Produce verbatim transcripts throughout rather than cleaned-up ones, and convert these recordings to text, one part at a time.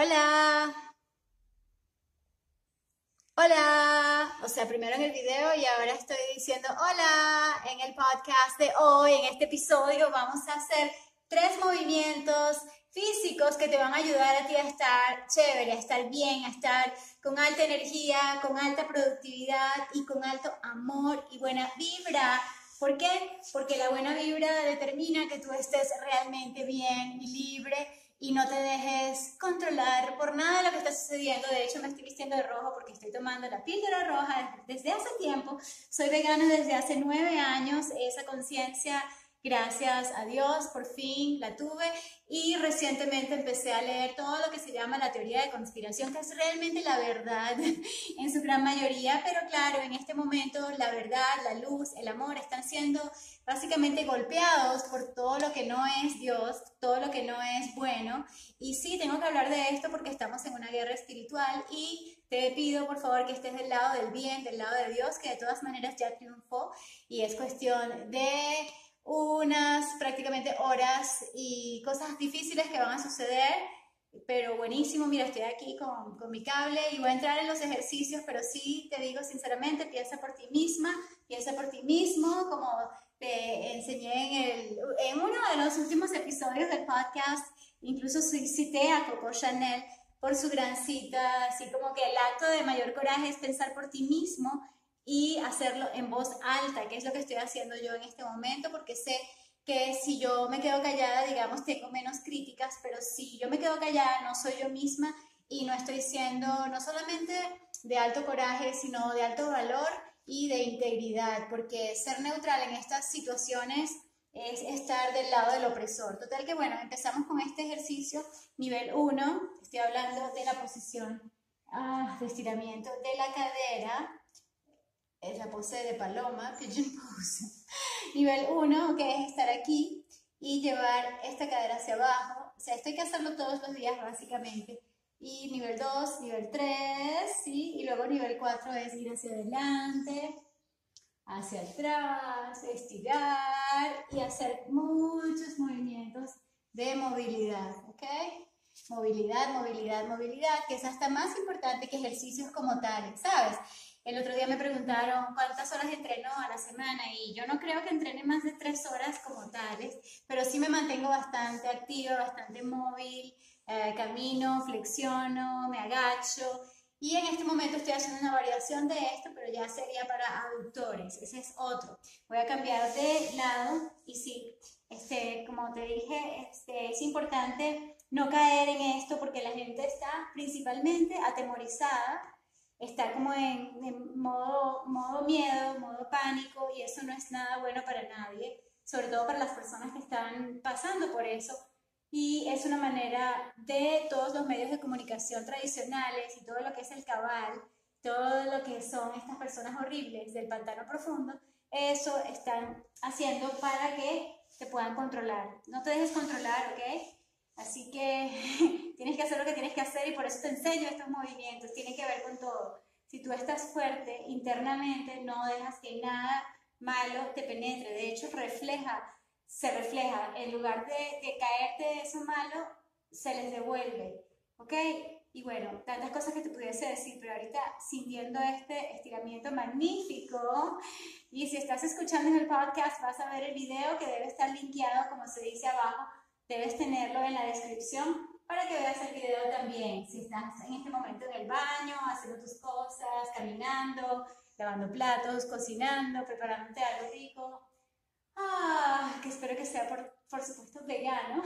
Hola. Hola. O sea, primero en el video y ahora estoy diciendo hola. En el podcast de hoy, en este episodio, vamos a hacer tres movimientos físicos que te van a ayudar a ti a estar chévere, a estar bien, a estar con alta energía, con alta productividad y con alto amor y buena vibra. ¿Por qué? Porque la buena vibra determina que tú estés realmente bien y libre y no te dejes controlar por nada de lo que está sucediendo. De hecho, me estoy vistiendo de rojo porque estoy tomando la píldora roja desde hace tiempo. Soy vegana desde hace nueve años. Esa conciencia, gracias a Dios, por fin la tuve, y recientemente empecé a leer todo lo que se llama la teoría de conspiración, que es realmente la verdad en su gran mayoría, pero claro, en este momento la verdad, la luz, el amor están siendo básicamente golpeados por todo lo que no es Dios, todo lo que no es bueno, y sí, tengo que hablar de esto porque estamos en una guerra espiritual y te pido por favor que estés del lado del bien, del lado de Dios, que de todas maneras ya triunfó y es cuestión de unas prácticamente horas y cosas difíciles que van a suceder, pero buenísimo. Mira, estoy aquí con, con mi cable y voy a entrar en los ejercicios, pero sí te digo sinceramente, piensa por ti misma, piensa por ti mismo, como te enseñé en, el, en uno de los últimos episodios del podcast. Incluso cité a Coco Chanel por su gran cita, así como que el acto de mayor coraje es pensar por ti mismo y hacerlo en voz alta, que es lo que estoy haciendo yo en este momento, porque sé que si yo me quedo callada, digamos, tengo menos críticas, pero si yo me quedo callada no soy yo misma y no estoy siendo no solamente de alto coraje, sino de alto valor y de integridad, porque ser neutral en estas situaciones es estar del lado del opresor. Total que bueno, empezamos con este ejercicio nivel uno, estoy hablando de la posición ah, de estiramiento de la cadera. Es la pose de paloma, pigeon pose. Nivel uno, que es estar aquí y llevar esta cadera hacia abajo. O sea, esto hay que hacerlo todos los días básicamente. Y nivel dos, nivel tres, ¿sí? Y luego nivel cuatro es ir hacia adelante, hacia atrás, estirar y hacer muchos movimientos de movilidad, ¿ok? Movilidad, movilidad, movilidad, que es hasta más importante que ejercicios como tales, ¿sabes? El otro día me preguntaron cuántas horas entreno a la semana y yo no creo que entrene más de tres horas como tales, pero sí me mantengo bastante activa, bastante móvil, eh, camino, flexiono, me agacho y en este momento estoy haciendo una variación de esto, pero ya sería para aductores, ese es otro. Voy a cambiar de lado y sí, este, como te dije, este, es importante no caer en esto porque la gente está principalmente atemorizada. Está como en, en modo, modo miedo, modo pánico, y eso no es nada bueno para nadie, sobre todo para las personas que están pasando por eso. Y es una manera de todos los medios de comunicación tradicionales y todo lo que es el cabal, todo lo que son estas personas horribles del pantano profundo, eso están haciendo para que te puedan controlar. No te dejes controlar, ¿ok? Así que tienes que hacer lo que tienes que hacer y por eso te enseño estos movimientos. Tiene que ver con todo. Si tú estás fuerte internamente, no dejas que nada malo te penetre. De hecho, refleja, se refleja. En lugar de, de caerte de eso malo, se les devuelve. ¿Ok? Y bueno, tantas cosas que te pudiese decir, pero ahorita sintiendo este estiramiento magnífico. Y si estás escuchando en el podcast, vas a ver el video que debe estar linkeado, como se dice abajo. Debes tenerlo en la descripción para que veas el video también. Si estás en este momento en el baño, haciendo tus cosas, caminando, lavando platos, cocinando, preparándote algo rico. Ah, que espero que sea, por, por supuesto, vegano.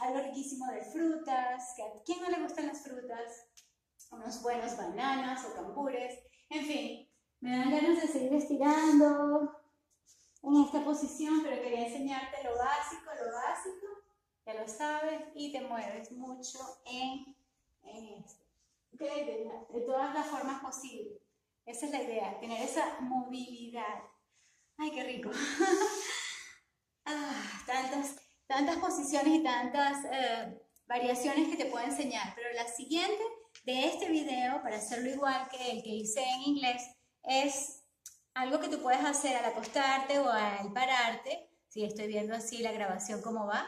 Algo riquísimo de frutas, que a quién no le gustan las frutas. Unos buenos bananas o cambures. En fin, me dan ganas de seguir estirando en esta posición, pero quería enseñarte lo básico, lo básico. Ya lo sabes y te mueves mucho en, en esto, ¿okay? De, de todas las formas posibles. Esa es la idea, tener esa movilidad. ¡Ay, qué rico! ah, tantas, tantas posiciones y tantas eh, variaciones que te puedo enseñar. Pero la siguiente de este video, para hacerlo igual que el que hice en inglés, es algo que tú puedes hacer al acostarte o al pararte. Si sí, estoy viendo así la grabación cómo va.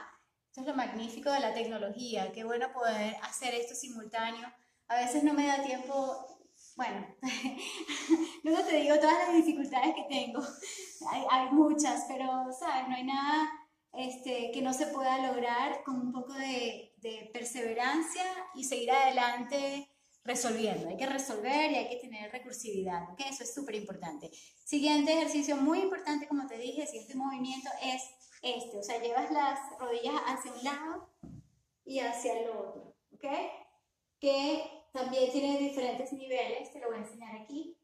Eso es lo magnífico de la tecnología, qué bueno poder hacer esto simultáneo. A veces no me da tiempo, bueno, luego te digo todas las dificultades que tengo, hay, hay muchas, pero sabes, no hay nada este, que no se pueda lograr con un poco de, de perseverancia y seguir adelante resolviendo. Hay que resolver y hay que tener recursividad, ¿ok? Eso es súper importante. Siguiente ejercicio muy importante, como te dije, el siguiente movimiento es este, o sea, llevas las rodillas hacia un lado y hacia el otro, ¿ok? Que también tiene diferentes niveles, te lo voy a enseñar aquí.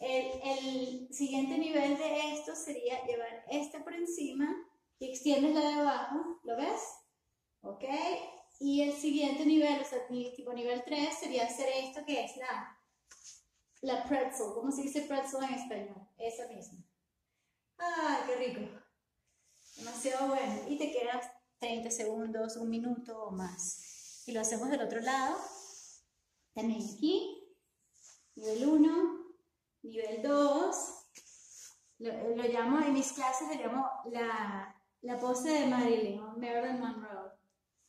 El, el siguiente nivel de esto sería llevar esta por encima y extiendes la de abajo, ¿lo ves? ¿Ok? Y el siguiente nivel, o sea, tipo nivel tres, sería hacer esto que es la, la pretzel. ¿Cómo se dice pretzel en español? Esa misma. ¡Ay, qué rico! Demasiado bueno. Y te quedas treinta segundos, un minuto o más. Y lo hacemos del otro lado. También aquí. Nivel uno. Nivel dos. Lo, lo llamo, en mis clases le llamo la, la pose de Marilyn o Marilyn Monroe.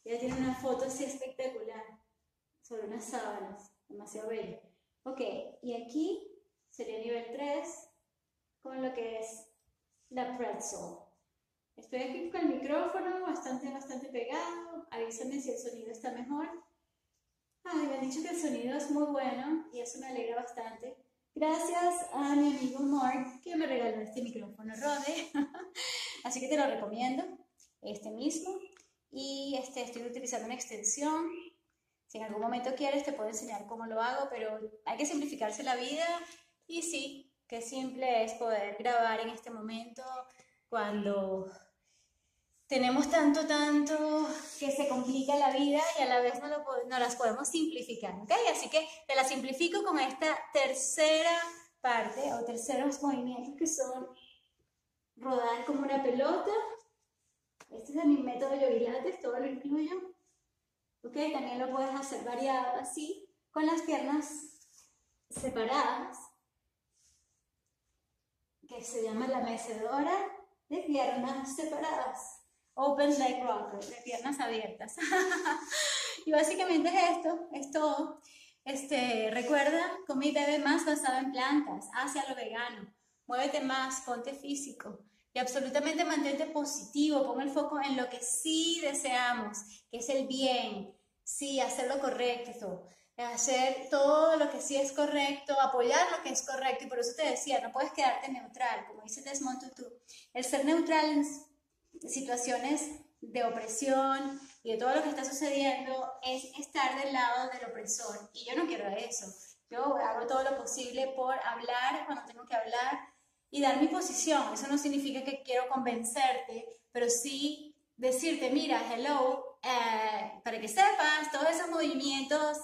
Ella tiene una foto así espectacular sobre unas sábanas. Demasiado bella. Ok, y aquí sería nivel tres con lo que es la pretzel. Estoy aquí con el micrófono bastante, bastante pegado. Avísame si el sonido está mejor. Ay, me han dicho que el sonido es muy bueno y eso me alegra bastante. Gracias a mi amigo Mark que me regaló este micrófono Rode. Así que te lo recomiendo, este mismo. Y este, estoy utilizando una extensión. Si en algún momento quieres te puedo enseñar cómo lo hago, pero hay que simplificarse la vida. Y sí, qué simple es poder grabar en este momento cuando tenemos tanto, tanto que se complica la vida y a la vez no, lo, no las podemos simplificar, ¿ok? Así que te la simplifico con esta tercera parte o terceros movimientos que son rodar como una pelota. Este es mi método Yogi Lattes, todo lo incluyo, ¿ok? También lo puedes hacer variado así, con las piernas separadas, que se llama la mecedora de piernas separadas. Open leg rocker, de piernas abiertas. Y básicamente es esto, es todo. Este, recuerda, come y bebe más basado en plantas, hacia lo vegano. Muévete más, ponte físico. Y absolutamente mantente positivo, pon el foco en lo que sí deseamos, que es el bien. Sí, hacer lo correcto. Hacer todo lo que sí es correcto, apoyar lo que es correcto. Y por eso te decía, no puedes quedarte neutral, como dice Desmond Tutu. El ser neutral en situaciones de opresión y de todo lo que está sucediendo es estar del lado del opresor. Y yo no quiero eso. Yo hago todo lo posible por hablar cuando tengo que hablar y dar mi posición. Eso no significa que quiero convencerte, pero sí decirte, mira, hello, eh, para que sepas, todos esos movimientos...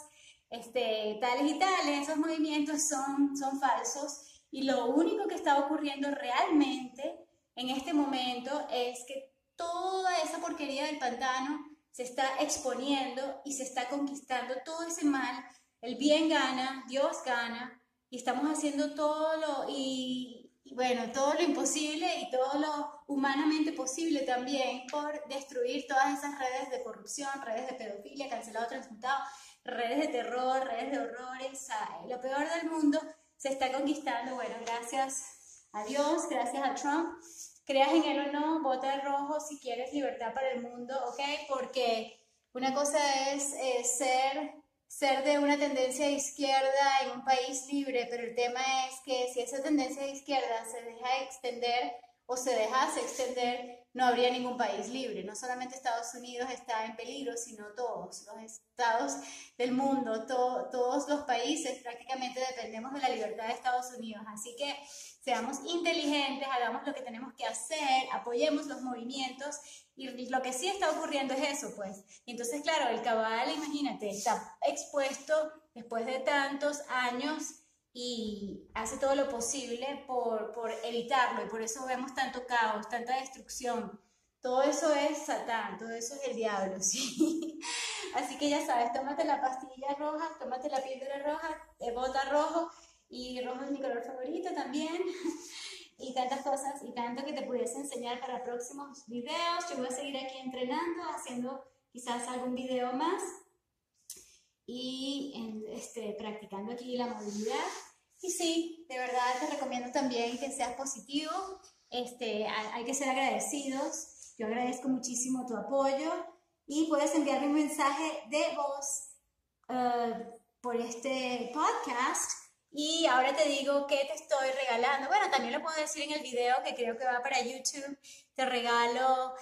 Este, tales y tales, esos movimientos son, son falsos y lo único que está ocurriendo realmente en este momento es que toda esa porquería del pantano se está exponiendo y se está conquistando todo ese mal, el bien gana, Dios gana y estamos haciendo todo lo, y, y bueno, todo lo imposible y todo lo humanamente posible también por destruir todas esas redes de corrupción, redes de pedofilia, cancelado, transmutado, redes de terror, redes de horrores, ay, lo peor del mundo se está conquistando. Bueno, gracias a Dios, gracias a Trump, creas en él o no, vota rojo si quieres libertad para el mundo, ¿ok? Porque una cosa es eh, ser, ser de una tendencia de izquierda en un país libre, pero el tema es que si esa tendencia de izquierda se deja extender o se dejase extender, no habría ningún país libre. No solamente Estados Unidos está en peligro, sino todos los estados del mundo, to todos los países prácticamente dependemos de la libertad de Estados Unidos. Así que seamos inteligentes, hagamos lo que tenemos que hacer, apoyemos los movimientos y lo que sí está ocurriendo es eso, pues. Y entonces, claro, el cabal, imagínate, está expuesto después de tantos años y hace todo lo posible por, por evitarlo, y por eso vemos tanto caos, tanta destrucción. Todo eso es Satán, todo eso es el diablo, ¿sí? Así que ya sabes, tómate la pastilla roja, tómate la píldora roja, bota rojo, y rojo es mi color favorito también, y tantas cosas y tanto que te pudiese enseñar para próximos videos. Yo voy a seguir aquí entrenando, haciendo quizás algún video más y en, este, practicando aquí la movilidad. Y sí, de verdad te recomiendo también que seas positivo, este, hay que ser agradecidos. Yo agradezco muchísimo tu apoyo y puedes enviarme un mensaje de voz uh, por este podcast. Y ahora te digo que te estoy regalando, bueno, también lo puedo decir en el video que creo que va para YouTube, te regalo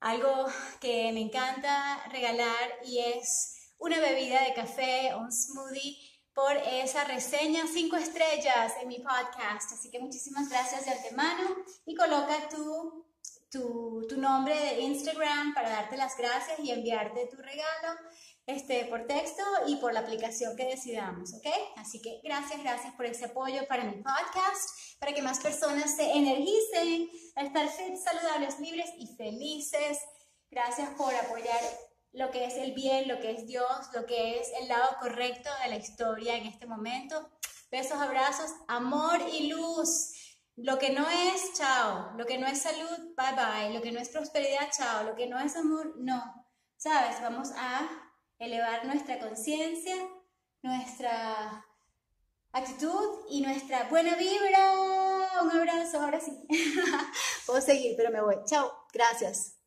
algo que me encanta regalar y es una bebida de café o un smoothie por esa reseña cinco estrellas en mi podcast. Así que muchísimas gracias de antemano y coloca tu, tu, tu nombre de Instagram para darte las gracias y enviarte tu regalo. Este, por texto y por la aplicación que decidamos, ¿ok? Así que gracias, gracias por ese apoyo para mi podcast, para que más personas se energicen a estar fit, saludables, libres y felices. Gracias por apoyar lo que es el bien, lo que es Dios, lo que es el lado correcto de la historia en este momento. Besos, abrazos, amor y luz. Lo que no es, chao. Lo que no es salud, bye bye. Lo que no es prosperidad, chao. Lo que no es amor, no. ¿Sabes? Vamos a elevar nuestra conciencia, nuestra actitud y nuestra buena vibra. Un abrazo, ahora sí. Puedo seguir, pero me voy. Chao, gracias.